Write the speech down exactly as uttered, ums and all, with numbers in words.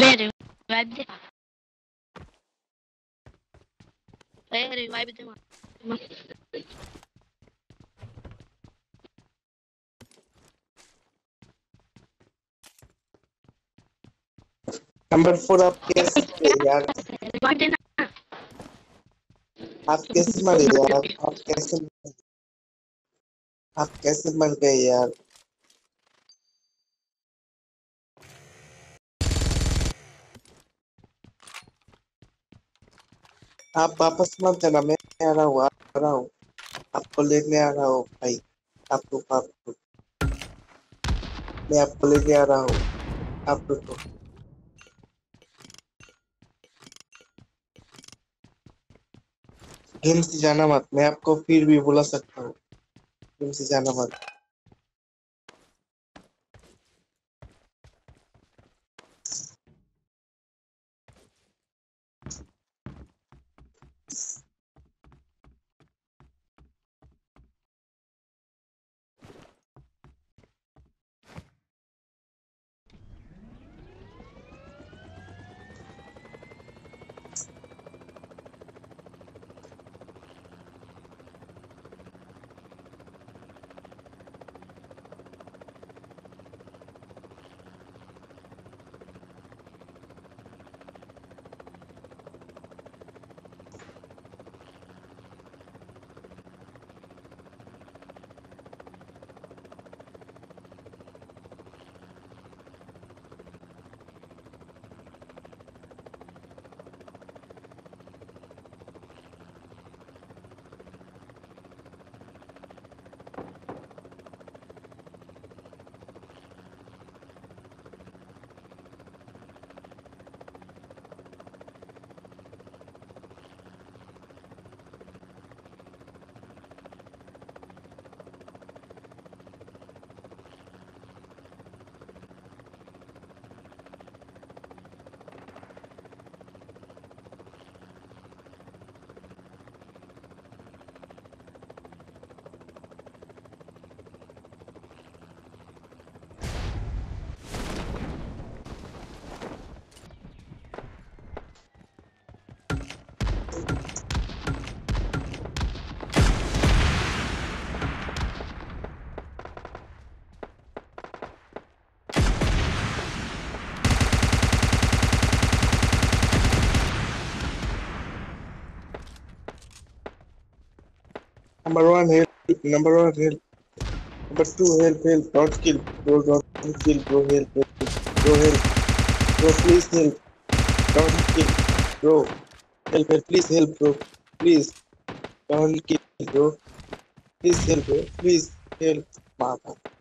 ले रिवाइव दे ले रिवाइव दे मार नंबर फोर आप कैसे यार रिवाइव देना आप कैसे मर गए यार आप कैसे आप कैसे मर गए यार आप वापस मत जाना मैं आ रहा हूँ आ रहा हूँ आपको लेने आ रहा हूँ भाई आपको आपको मैं आपको लेने आ रहा हूँ आपको गेम से जाना मत मैं आपको फिर भी बुला सकता हूँ गेम से जाना मत Number one help, number one help, number two help, help, don't kill, bro, don't kill, bro, help, help, bro, help, bro, please help, don't kill, bro, help, help, please help, bro, please, don't kill, bro, please help, bro, please help, mama.